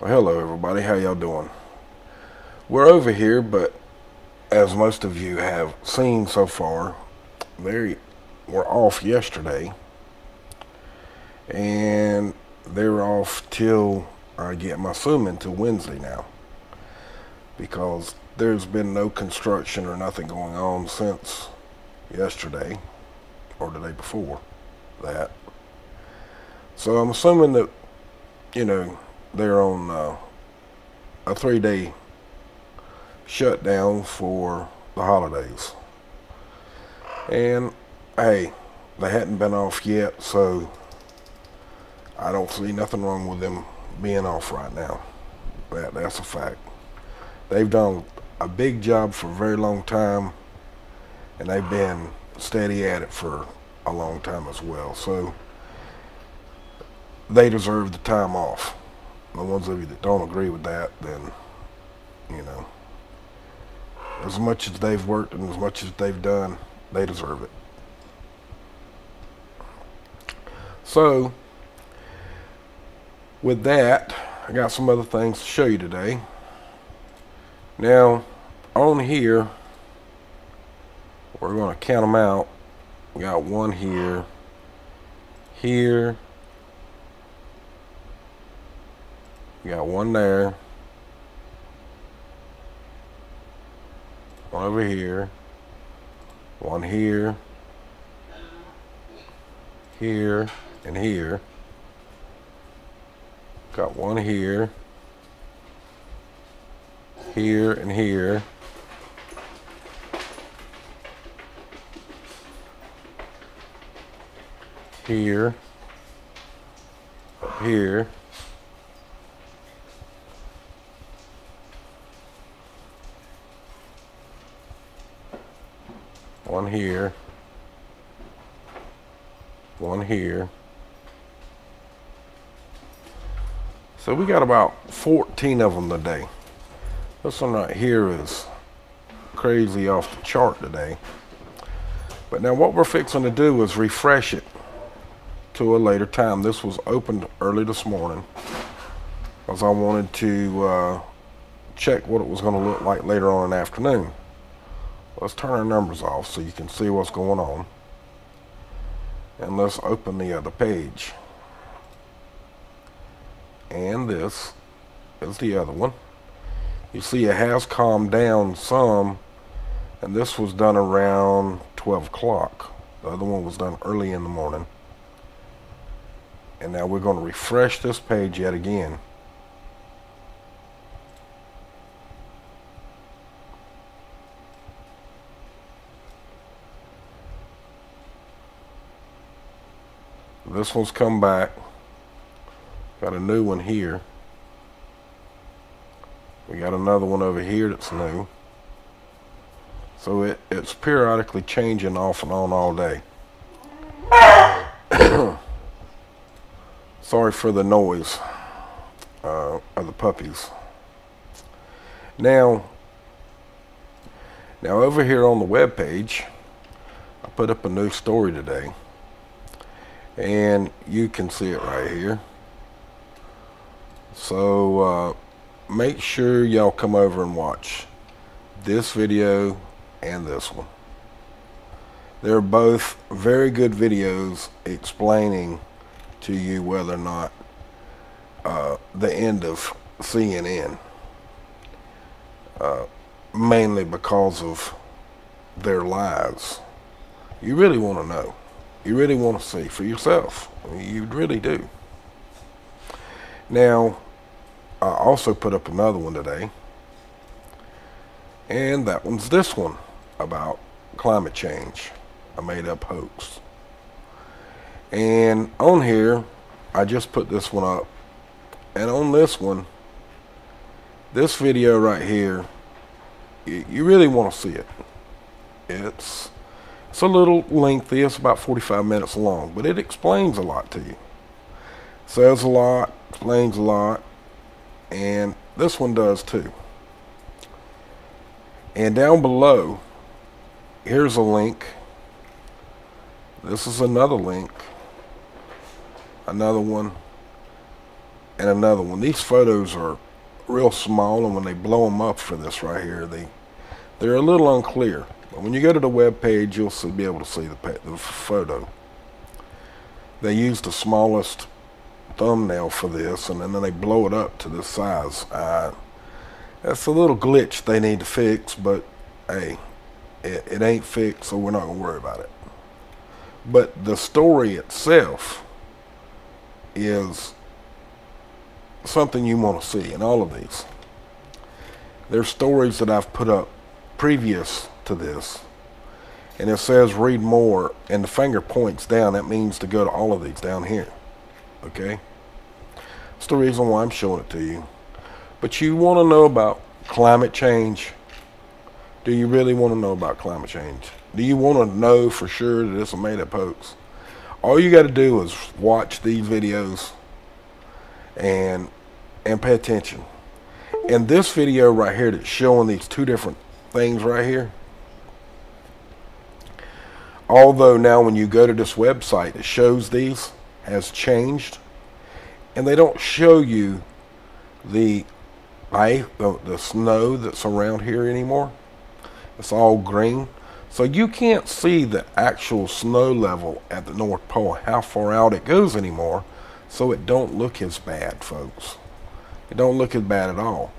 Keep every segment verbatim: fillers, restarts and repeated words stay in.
Well, hello everybody, how y'all doing? We're over here, but as most of you have seen so far, they were off yesterday, and they're off till I get my swimming till Wednesday now, because there's been no construction or nothing going on since yesterday or the day before that. So I'm assuming that, you know, they're on uh, a three-day shutdown for the holidays. And, hey, they hadn't been off yet, so I don't see nothing wrong with them being off right now. That, that's a fact. They've done a big job for a very long time, and they've been steady at it for a long time as well. So they deserve the time off. The ones of you that don't agree with that, then, you know, as much as they've worked and as much as they've done, they deserve it. So, with that, I got some other things to show you today. Now, on here, we're going to count them out. We got one here, here. We got one there, one over here, one here, here, and here. Got one here, here, and here. Here, up here. One here, one here. So we got about fourteen of them today. This one right here is crazy off the chart today. But now what we're fixing to do is refresh it to a later time. This was opened early this morning because I wanted to uh, check what it was going to look like later on in the afternoon. Let's turn our numbers off so you can see what's going on. And let's open the other page. And this is the other one. You see it has calmed down some. And this was done around twelve o'clock. The other one was done early in the morning. And now we're going to refresh this page yet again. This one's come back. Got a new one here. We got another one over here that's new. So it, it's periodically changing off and on all day. Sorry for the noise uh, of the puppies. Now, now over here on the web page, I put up a new story today. And you can see it right here. So uh, make sure y'all come over and watch this video and this one. They're both very good videos explaining to you whether or not uh, the end of C N N, uh, mainly because of their lies. You really want to know. You really want to see for yourself. You really do. Now, I also put up another one today. And that one's this one about climate change. A made-up hoax. And on here, I just put this one up. And on this one, this video right here, you, you really want to see it. It's... It's a little lengthy, it's about forty-five minutes long, but it explains a lot to you. Says a lot, explains a lot, and this one does too. And down below, here's a link. This is another link. Another one. and another one. These photos are real small, and when they blow them up for this right here, they they're a little unclear. But when you go to the web page, you'll be able to see the, the photo. They use the smallest thumbnail for this, and then they blow it up to this size. Uh, that's a little glitch they need to fix, but hey, it, it ain't fixed, so we're not gonna worry about it. But the story itself is something you want to see in all of these. There's stories that I've put up previous to this, and it says read more, and the finger points down. That means to go to all of these down here. Okay, that's the reason why I'm showing it to you. But you want to know about climate change. Do you really want to know about climate change? Do you want to know for sure that it's a made-up hoax? All you got to do is watch these videos and and pay attention. And this video right here that's showing these two different things right here, although now when you go to this website it shows these, has changed, and they don't show you the ice, the, the snow that's around here anymore. It's all green, so you can't see the actual snow level at the North Pole, how far out it goes anymore. So it don't look as bad, folks. It don't look as bad at all.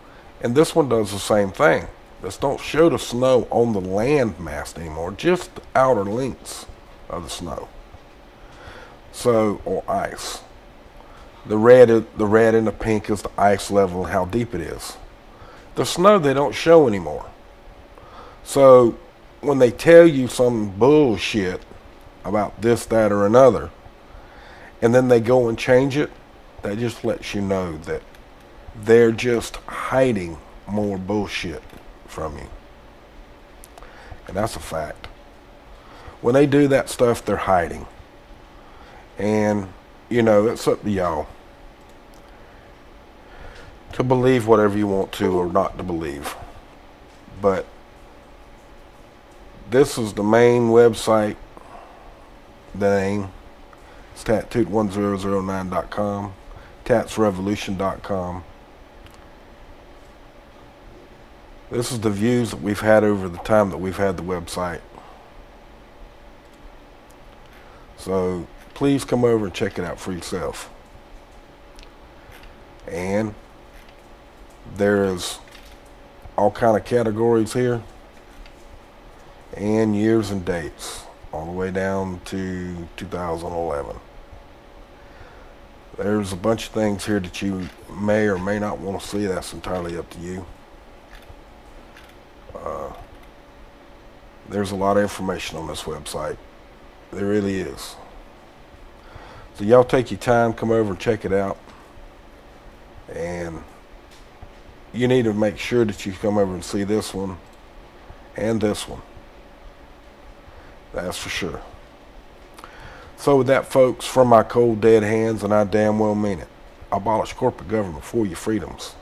And this one does the same thing. This don't show the snow on the land mass anymore, just the outer links of the snow. So, or ice. The red, the red and the pink is the ice level and how deep it is. The snow they don't show anymore. So when they tell you some bullshit about this, that, or another, and then they go and change it, that just lets you know that they're just hiding more bullshit from you. And that's a fact. When they do that stuff, they're hiding. And, you know, it's up to y'all to believe whatever you want to or not to believe. But this is the main website, the name. statute ten oh nine dot com, tats revolution dot com. This is the views that we've had over the time that we've had the website. So please come over and check it out for yourself. And there is all kind of categories here, and years and dates, all the way down to two thousand eleven. There's a bunch of things here that you may or may not want to see. That's entirely up to you. Uh, there's a lot of information on this website. There really is. So y'all take your time, come over and check it out. And you need to make sure that you come over and see this one and this one. That's for sure. So with that, folks, from my cold, dead hands, and I damn well mean it, abolish corporate government for your freedoms.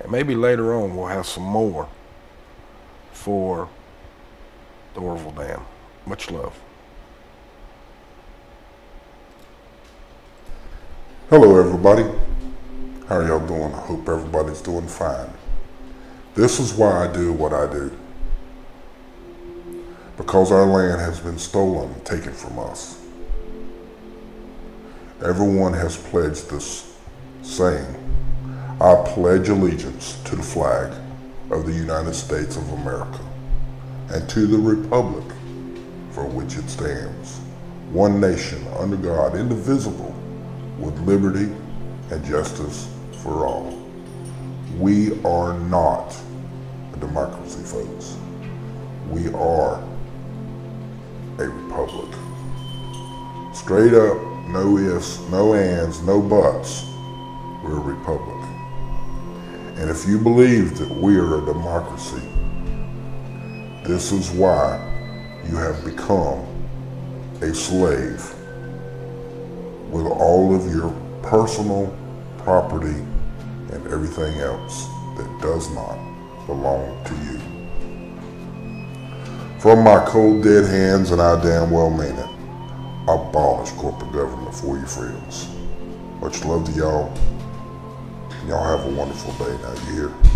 And maybe later on we'll have some more for the Oroville Dam. Much love. Hello, everybody. How are y'all doing? I hope everybody's doing fine. This is why I do what I do. Because our land has been stolen and taken from us. Everyone has pledged this, saying, I pledge allegiance to the flag of the United States of America and to the republic for which it stands, one nation under God, indivisible, with liberty and justice for all. We are not a democracy, folks. We are a republic. Straight up, no ifs, no ands, no buts. We're a republic. And if you believe that we are a democracy, this is why you have become a slave with all of your personal property and everything else that does not belong to you. From my cold, dead hands, and I damn well mean it, abolish corporate government for your freedoms. Much love to y'all. y'all have a wonderful day. Now you hear.